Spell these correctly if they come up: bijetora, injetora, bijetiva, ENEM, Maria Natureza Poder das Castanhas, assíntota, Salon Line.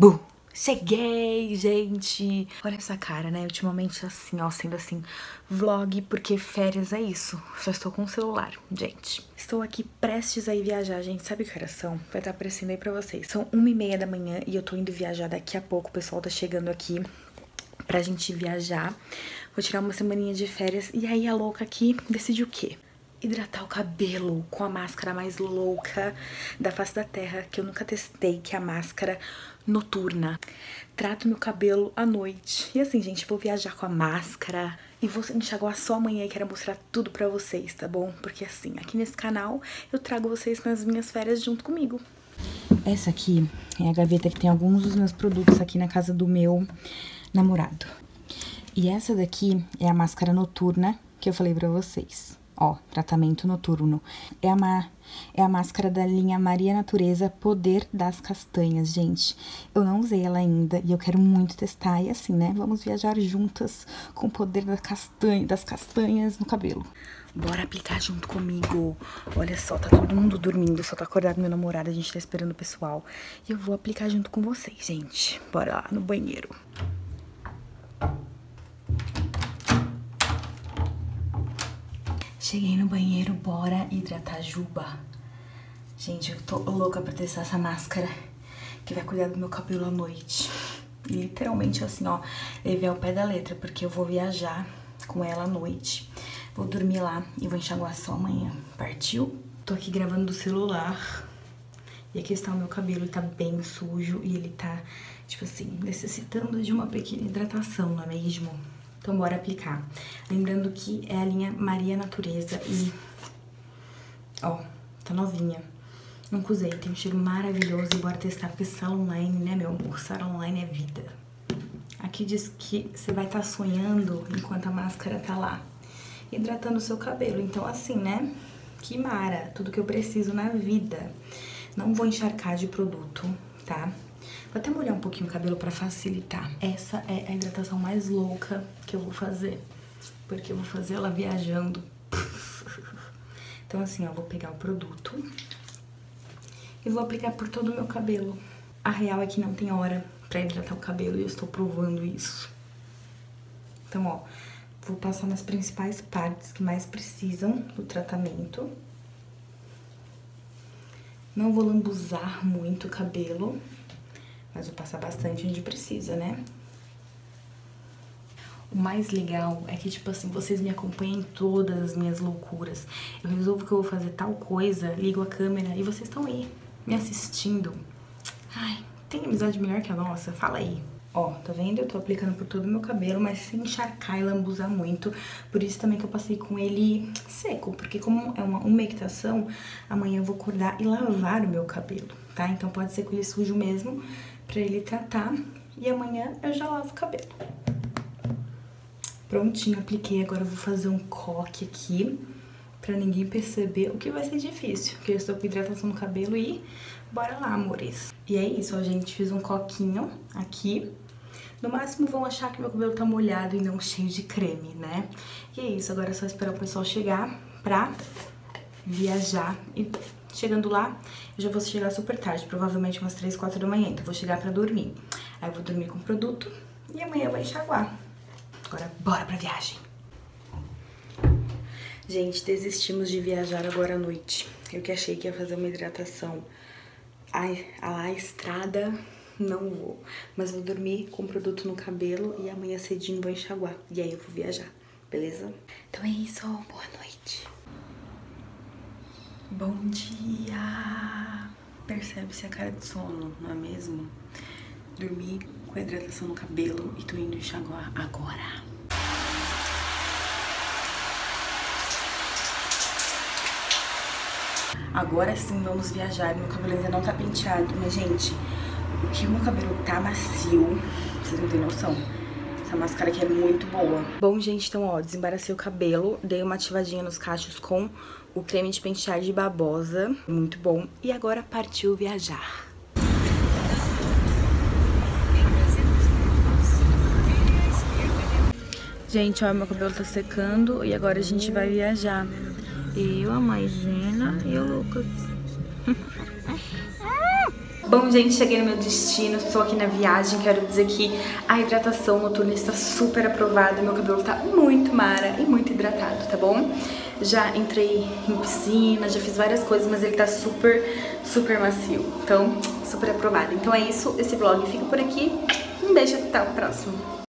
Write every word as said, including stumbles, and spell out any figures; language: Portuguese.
Bum! Cheguei, gente! Olha essa cara, né? Ultimamente assim, ó, sendo assim, vlog, porque férias é isso. Só estou com o celular, gente. Estou aqui prestes a ir viajar, gente. Sabe que horas são? Vai estar aparecendo aí pra vocês. São uma e meia da manhã e eu tô indo viajar daqui a pouco. O pessoal tá chegando aqui pra gente viajar. Vou tirar uma semaninha de férias. E aí a louca aqui decide o quê? Hidratar o cabelo com a máscara mais louca da face da terra, que eu nunca testei, que é a máscara noturna. Trato meu cabelo à noite. E assim, gente, vou viajar com a máscara e vou enxaguar só amanhã e quero mostrar tudo pra vocês, tá bom? Porque assim, aqui nesse canal eu trago vocês nas minhas férias junto comigo. Essa aqui é a gaveta que tem alguns dos meus produtos aqui na casa do meu namorado. E essa daqui é a máscara noturna que eu falei pra vocês. Ó, tratamento noturno. É a, é a máscara da linha Maria Natureza Poder das Castanhas, gente. Eu não usei ela ainda e eu quero muito testar. E assim, né? Vamos viajar juntas com o poder da castanha, das castanhas no cabelo. Bora aplicar junto comigo. Olha só, tá todo mundo dormindo. Só tá acordado meu namorado, a gente tá esperando o pessoal. E eu vou aplicar junto com vocês, gente. Bora lá no banheiro. Cheguei no banheiro, bora hidratar juba. Gente, eu tô louca pra testar essa máscara que vai cuidar do meu cabelo à noite. E literalmente assim, ó, levei ao pé da letra, porque eu vou viajar com ela à noite. Vou dormir lá e vou enxaguar só amanhã. Partiu? Tô aqui gravando do celular. E aqui está o meu cabelo, ele tá bem sujo e ele tá, tipo assim, necessitando de uma pequena hidratação, não é mesmo? Então, bora aplicar. Lembrando que é a linha Maria Natureza e, ó, tá novinha. Nunca usei, tem um cheiro maravilhoso e bora testar, porque Salon Line, né, meu amor? Salon Line é vida. Aqui diz que você vai estar sonhando enquanto a máscara tá lá, hidratando o seu cabelo. Então, assim, né, que mara, tudo que eu preciso na vida. Não vou encharcar de produto, tá? Vou até molhar um pouquinho o cabelo pra facilitar. Essa é a hidratação mais louca que eu vou fazer, porque eu vou fazer ela viajando. Então assim, ó, vou pegar o produto e vou aplicar por todo o meu cabelo. A real é que não tem hora pra hidratar o cabelo e eu estou provando isso. Então, ó, vou passar nas principais partes que mais precisam do tratamento. Não vou lambuzar muito o cabelo, mas vou passar bastante onde precisa, né? O mais legal é que, tipo assim, vocês me acompanham em todas as minhas loucuras. Eu resolvo que eu vou fazer tal coisa, ligo a câmera e vocês estão aí, me assistindo. Ai, tem amizade melhor que a nossa? Fala aí. Ó, tá vendo? Eu tô aplicando por todo o meu cabelo, mas sem encharcar e lambuzar muito. Por isso também que eu passei com ele seco, porque como é uma umectação, amanhã eu vou acordar e lavar o meu cabelo, tá? Então pode ser com ele sujo mesmo, pra ele tratar, e amanhã eu já lavo o cabelo. Prontinho, apliquei. Agora eu vou fazer um coque aqui, pra ninguém perceber, o que vai ser difícil, porque eu estou com hidratação no cabelo e bora lá, amores. E é isso, ó, gente, fiz um coquinho aqui. No máximo vão achar que meu cabelo tá molhado e não cheio de creme, né? E é isso, agora é só esperar o pessoal chegar pra viajar e... Chegando lá, eu já vou chegar super tarde, provavelmente umas três, quatro da manhã, então eu vou chegar pra dormir. Aí eu vou dormir com o produto e amanhã eu vou enxaguar. Agora bora pra viagem. Gente, desistimos de viajar agora à noite. Eu que achei que ia fazer uma hidratação à estrada, não vou. Mas vou dormir com o produto no cabelo e amanhã cedinho vou enxaguar. E aí eu vou viajar, beleza? Então é isso, boa noite. Bom dia! Percebe-se a cara de sono, não é mesmo? Dormi com a hidratação no cabelo e tô indo enxaguar agora. Agora sim vamos viajar. Meu cabelo ainda não tá penteado, mas gente, o que meu cabelo tá macio, vocês não têm noção. Essa máscara aqui é muito boa. Bom, gente, então, ó, desembaracei o cabelo, dei uma ativadinha nos cachos com o creme de pentear de babosa. Muito bom. E agora partiu viajar. Gente, ó, meu cabelo tá secando e agora a gente vai viajar. Eu, a Maisena e o Lucas. Bom, gente, cheguei no meu destino, estou aqui na viagem. Quero dizer que a hidratação noturna está super aprovada. Meu cabelo tá muito mara e muito hidratado, tá bom? Já entrei em piscina, já fiz várias coisas, mas ele tá super, super macio. Então, super aprovado. Então é isso, esse vlog fica por aqui. Um beijo, até o próximo.